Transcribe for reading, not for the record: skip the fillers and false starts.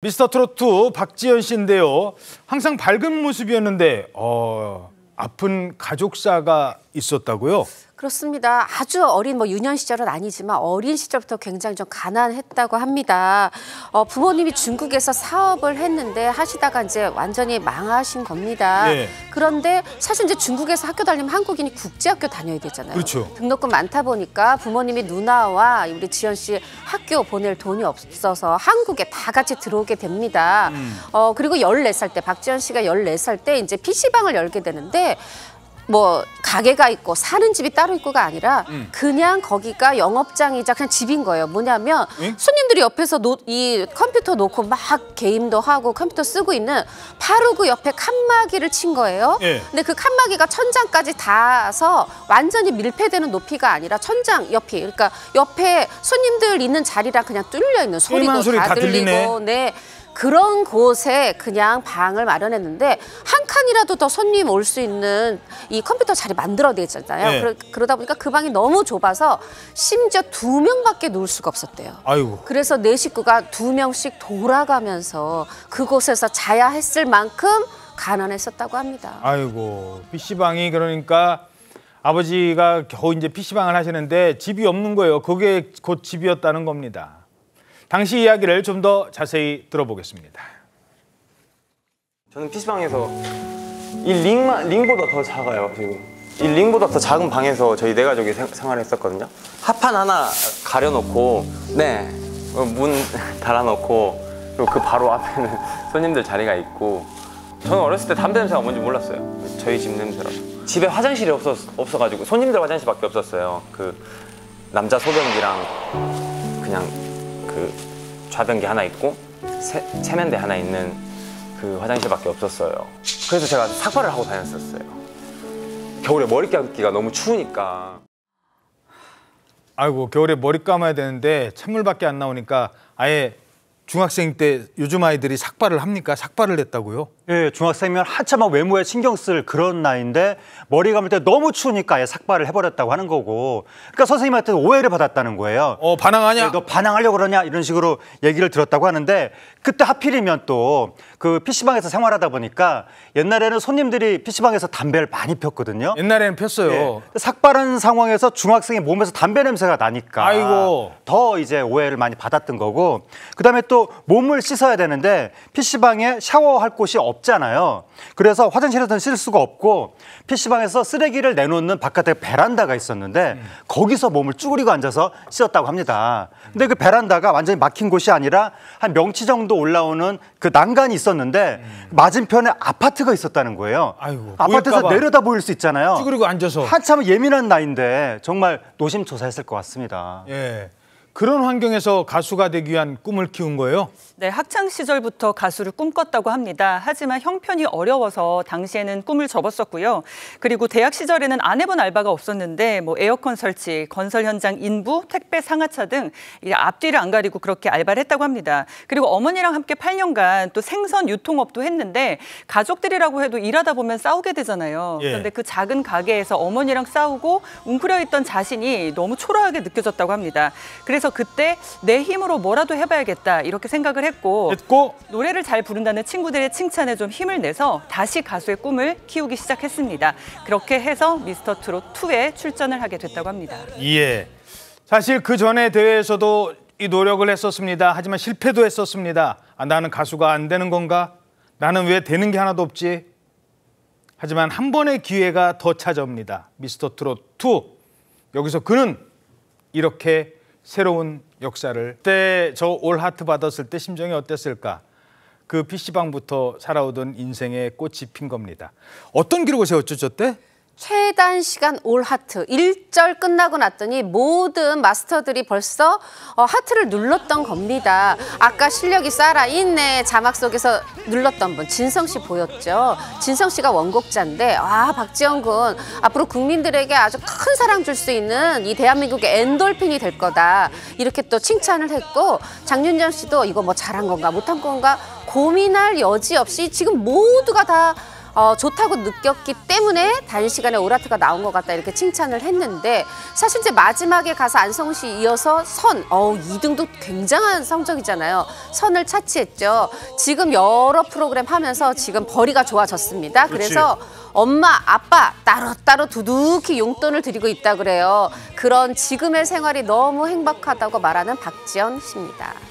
미스터 트롯 2 박지현 씨인데요. 항상 밝은 모습이었는데 아픈 가족사가 있었다고요? 그렇습니다. 아주 어린 유년 시절은 아니지만 어린 시절부터 굉장히 좀 가난했다고 합니다. 부모님이 중국에서 사업을 했는데 하시다가 이제 완전히 망하신 겁니다. 네. 그런데 사실 이제 중국에서 학교 다니면 한국인이 국제학교 다녀야 되잖아요. 그렇죠. 등록금 많다 보니까 부모님이 누나와 우리 지현 씨 학교 보낼 돈이 없어서 한국에 다 같이 들어오게 됩니다. 그리고 14살 때 박지현 씨가 14살 때 이제 PC방을 열게 되는데 가게가 있고 사는 집이 따로 있고가 아니라 그냥 거기가 영업장이자 그냥 집인 거예요. 뭐냐면 손님들이 옆에서 이 컴퓨터 놓고 막 게임도 하고 컴퓨터 쓰고 있는 바로 그 옆에 칸막이를 친 거예요. 예. 근데 그 칸막이가 천장까지 닿아서 완전히 밀폐되는 높이가 아니라 천장 옆이, 그러니까 옆에 손님들 있는 자리랑 그냥 뚫려 있는 소리도 다 들리고, 네. 그런 곳에 그냥 방을 마련했는데 한 칸이라도 더 손님 올 수 있는 이 컴퓨터 자리 만들어야 있잖아요. 네. 그러다 보니까 그 방이 너무 좁아서 심지어 2명밖에 놓을 수가 없었대요. 아이고. 그래서 내 식구가 2명씩 돌아가면서 그곳에서 자야 했을 만큼 가난했었다고 합니다. 아이고, PC방이 그러니까 아버지가 겨우 이제 PC방을 하시는데 집이 없는 거예요. 그게 곧 집이었다는 겁니다. 당시 이야기를 좀 더 자세히 들어보겠습니다. 저는 PC방에서 이 링보다 더 작아요. 지금 이 링보다 더 작은 방에서 저희 네 가족이 생활했었거든요. 합판 하나 가려놓고, 네, 문 달아놓고, 그리고 그 바로 앞에는 손님들 자리가 있고. 저는 어렸을 때 담배 냄새가 뭔지 몰랐어요. 저희 집 냄새라서. 집에 화장실이 없어가지고 손님들 화장실밖에 없었어요. 그 남자 소변기랑 그냥 그 좌변기 하나 있고 세면대 하나 있는 그 화장실밖에 없었어요. 그래서 제가 삭발을 하고 다녔었어요. 겨울에 머리 감기가 너무 추우니까. 아이고, 겨울에 머리 감아야 되는데 찬물밖에 안 나오니까 아예 중학생 때 요즘 아이들이 삭발을 합니까? 삭발을 했다고요? 예, 중학생이면 한참 외모에 신경 쓸 그런 나이인데 머리 감을 때 너무 추우니까 아예 삭발을 해버렸다고 하는 거고, 그러니까 선생님한테 오해를 받았다는 거예요. 반항하냐? 너 반항하려고 그러냐? 이런 식으로 얘기를 들었다고 하는데, 그때 하필이면 또 그 PC방에서 생활하다 보니까 옛날에는 손님들이 PC방에서 담배를 많이 폈거든요. 옛날에는 폈어요. 예, 삭발한 상황에서 중학생의 몸에서 담배 냄새가 나니까 아이고. 더 이제 오해를 많이 받았던 거고, 그다음에 또 몸을 씻어야 되는데 PC방에 샤워할 곳이 없잖아요. 그래서 화장실에서는 씻을 수가 없고 PC방에서 쓰레기를 내놓는 바깥에 베란다가 있었는데 거기서 몸을 쭈그리고 앉아서 씻었다고 합니다. 근데 그 베란다가 완전히 막힌 곳이 아니라 한 명치 정도 올라오는 그 난간이 있었는데 맞은편에 아파트가 있었다는 거예요. 아이고, 아파트에서 내려다 보일 수 있잖아요. 쭈그리고 앉아서. 한참 예민한 나이인데 정말 노심초사했을 것 같습니다. 예. 그런 환경에서 가수가 되기 위한 꿈을 키운 거예요? 네, 학창 시절부터 가수를 꿈꿨다고 합니다. 하지만 형편이 어려워서 당시에는 꿈을 접었었고요. 그리고 대학 시절에는 안 해본 알바가 없었는데 에어컨 설치, 건설 현장 인부, 택배 상하차 등 앞뒤를 안 가리고 그렇게 알바를 했다고 합니다. 그리고 어머니랑 함께 8년간 또 생선 유통업도 했는데 가족들이라고 해도 일하다 보면 싸우게 되잖아요. 예. 그런데 그 작은 가게에서 어머니랑 싸우고 웅크려 있던 자신이 너무 초라하게 느껴졌다고 합니다. 그래서 그때 내 힘으로 뭐라도 해봐야겠다 이렇게 생각을 했고 노래를 잘 부른다는 친구들의 칭찬에 좀 힘을 내서 다시 가수의 꿈을 키우기 시작했습니다. 그렇게 해서 미스터 트롯 2에 출전을 하게 됐다고 합니다. 예, 사실 그 전에 대회에서도 이 노력을 했었습니다. 하지만 실패도 했었습니다. 나는 가수가 안 되는 건가? 나는 왜 되는 게 하나도 없지? 하지만 한 번의 기회가 더 찾아옵니다. 미스터 트롯 2. 여기서 그는 이렇게 새로운 역사를. 그때 저 올 하트 받았을 때 심정이 어땠을까? 그 PC방부터 살아오던 인생의 꽃이 핀 겁니다. 어떤 기록을 세웠죠, 저 때? 최단 시간 올 하트. 1절 끝나고 났더니 모든 마스터들이 벌써 하트를 눌렀던 겁니다. 아까 실력이 살아있네 자막 속에서 눌렀던 분 진성 씨 보였죠. 진성 씨가 원곡자인데 박지현 군 앞으로 국민들에게 아주 큰 사랑 줄 수 있는 이 대한민국의 엔돌핀이 될 거다. 이렇게 또 칭찬을 했고, 장윤정 씨도 이거 잘한 건가 못한 건가 고민할 여지 없이 지금 모두가 다 좋다고 느꼈기 때문에 단시간에 오라트가 나온 것 같다 이렇게 칭찬을 했는데, 사실 이제 마지막에 가사 안성우 씨 이어서 선, 2등도 굉장한 성적이잖아요. 선을 차치했죠. 지금 여러 프로그램 하면서 지금 벌이가 좋아졌습니다. 그렇지. 그래서 엄마, 아빠 따로따로 두둑히 용돈을 드리고 있다 그래요. 그런 지금의 생활이 너무 행복하다고 말하는 박지현 씨입니다.